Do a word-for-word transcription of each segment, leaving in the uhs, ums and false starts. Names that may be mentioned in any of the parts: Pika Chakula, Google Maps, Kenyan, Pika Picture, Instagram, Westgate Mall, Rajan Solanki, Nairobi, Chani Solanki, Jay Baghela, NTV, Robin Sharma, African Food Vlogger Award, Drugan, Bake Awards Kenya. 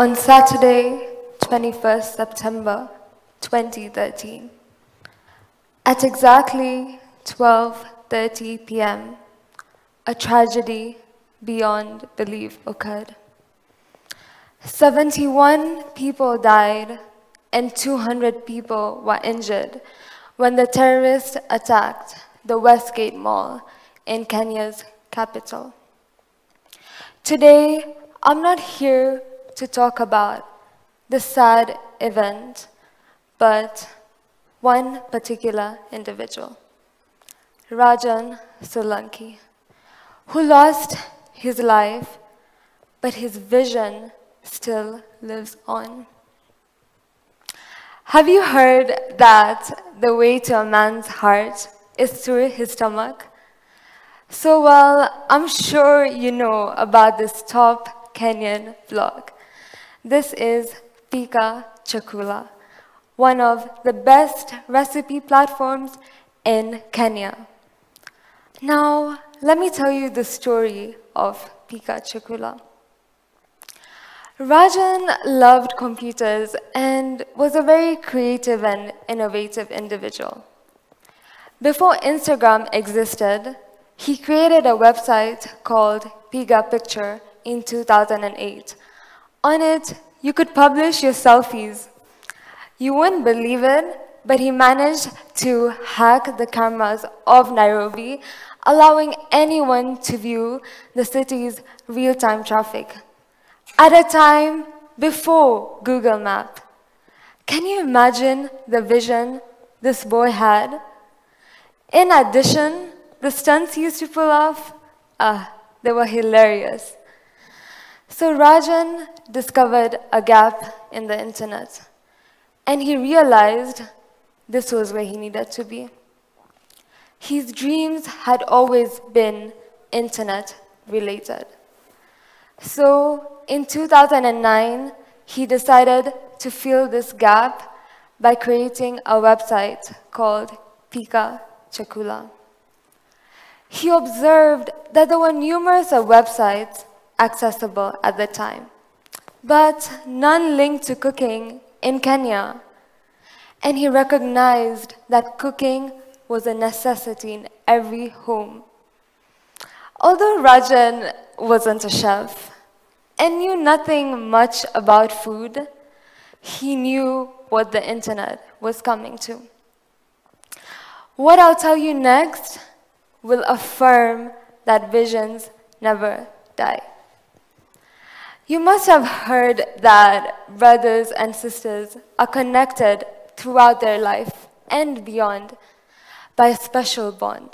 On Saturday, twenty-first September twenty thirteen, at exactly twelve thirty p m, a tragedy beyond belief occurred. seventy-one people died and two hundred people were injured when the terrorists attacked the Westgate Mall in Kenya's capital. Today, I'm not here to talk about the sad event, but one particular individual, Rajan Solanki, who lost his life, but his vision still lives on. Have you heard that the way to a man's heart is through his stomach? So well, I'm sure you know about this top Kenyan vlog. This is Pika Chakula, one of the best recipe platforms in Kenya. Now, let me tell you the story of Pika Chakula. Rajan loved computers and was a very creative and innovative individual. Before Instagram existed, he created a website called Pika Picture in two thousand eight. On it, you could publish your selfies. You wouldn't believe it, but he managed to hack the cameras of Nairobi, allowing anyone to view the city's real-time traffic at a time before Google Maps. Can you imagine the vision this boy had? In addition, the stunts he used to pull off, ah, they were hilarious. So Rajan discovered a gap in the internet, and he realized this was where he needed to be. His dreams had always been internet related. So in two thousand nine, he decided to fill this gap by creating a website called Pika Chakula. He observed that there were numerous websites accessible at the time, but none linked to cooking in Kenya. And he recognized that cooking was a necessity in every home. Although Rajan wasn't a chef and knew nothing much about food, he knew what the internet was coming to. What I'll tell you next will affirm that visions never die. You must have heard that brothers and sisters are connected throughout their life and beyond by a special bond.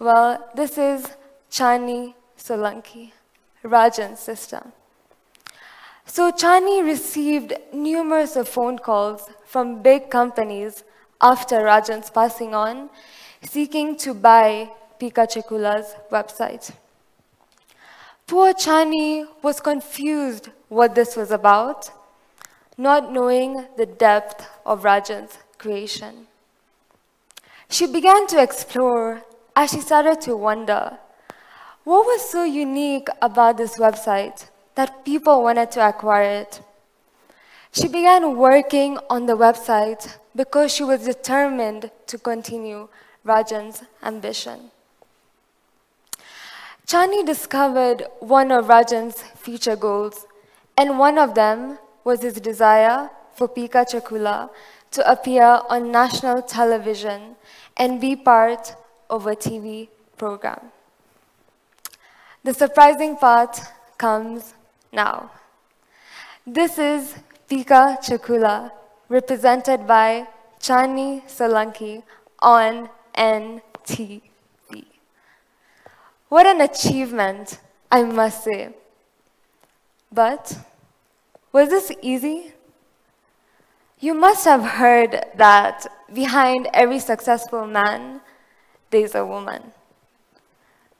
Well, this is Chani Solanki, Rajan's sister. So Chani received numerous phone calls from big companies after Rajan's passing on, seeking to buy Pika Chakula's website. Poor Chani was confused what this was about, not knowing the depth of Rajan's creation. She began to explore as she started to wonder, what was so unique about this website that people wanted to acquire it? She began working on the website because she was determined to continue Rajan's ambition. Chani discovered one of Rajan's future goals, and one of them was his desire for Pika Chakula to appear on national television and be part of a T V program. The surprising part comes now. This is Pika Chakula, represented by Chani Solanki on N T V. What an achievement, I must say. But was this easy? You must have heard that behind every successful man, there's a woman.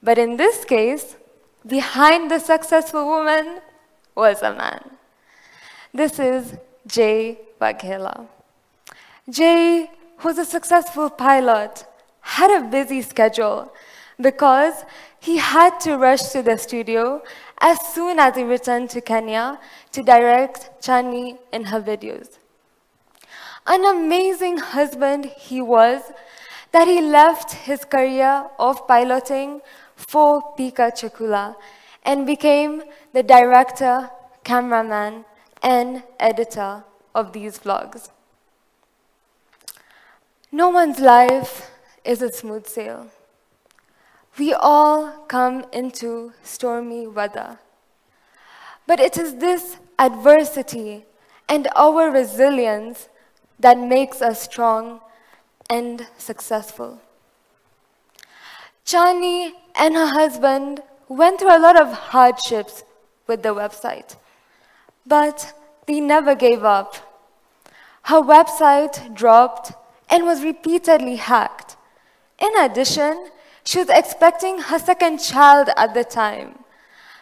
But in this case, behind the successful woman was a man. This is Jay Baghela. Jay, who's a successful pilot, had a busy schedule because he had to rush to the studio as soon as he returned to Kenya to direct Chani in her videos. An amazing husband he was, that he left his career of piloting for Pika Chakula and became the director, cameraman, and editor of these vlogs. No one's life is a smooth sail. We all come into stormy weather. But it is this adversity and our resilience that makes us strong and successful. Chani and her husband went through a lot of hardships with the website, but they never gave up. Her website dropped and was repeatedly hacked. In addition, she was expecting her second child at the time.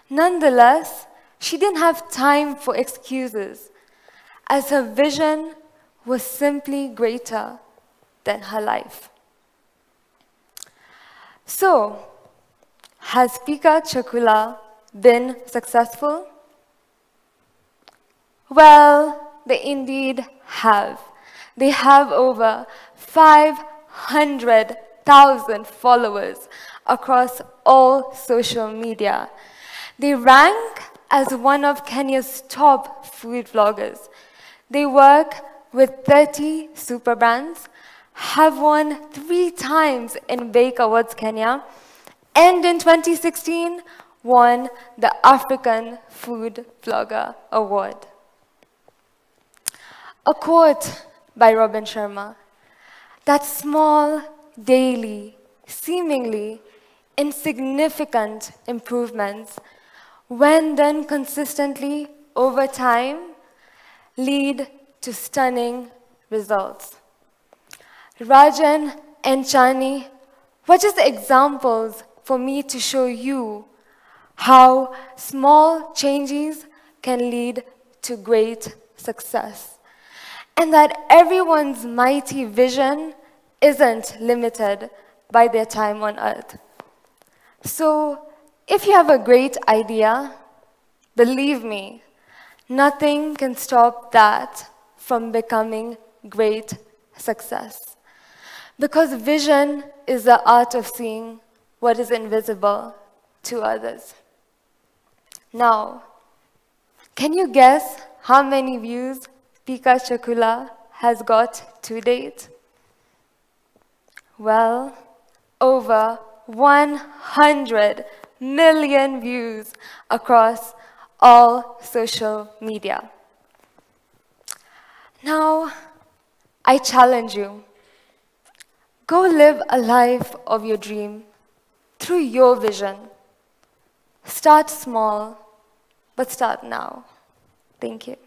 Nonetheless, she didn't have time for excuses, as her vision was simply greater than her life. So, has Pika Chakula been successful? Well, they indeed have. They have over five hundred thousand followers across all social media. They rank as one of Kenya's top food vloggers. They work with thirty super brands, have won three times in Bake Awards Kenya, and in twenty sixteen won the African Food Vlogger Award. A quote by Robin Sharma, that small, daily, seemingly insignificant improvements, when done consistently over time, lead to stunning results. Rajan and Chani were just examples for me to show you how small changes can lead to great success, and that everyone's mighty vision isn't limited by their time on earth. So if you have a great idea, believe me, nothing can stop that from becoming great success. Because vision is the art of seeing what is invisible to others. Now, can you guess how many views Pika Chakula has got to date? Well, over one hundred million views across all social media. Now, I challenge you. Go live a life of your dream through your vision. Start small, but start now. Thank you.